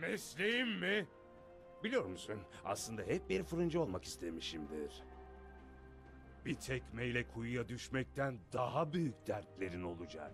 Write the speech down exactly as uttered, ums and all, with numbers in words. Mesleğim mi? Biliyor musun, aslında hep bir fırıncı olmak istemişimdir. Bir tekmeyle kuyuya düşmekten daha büyük dertlerin olacak.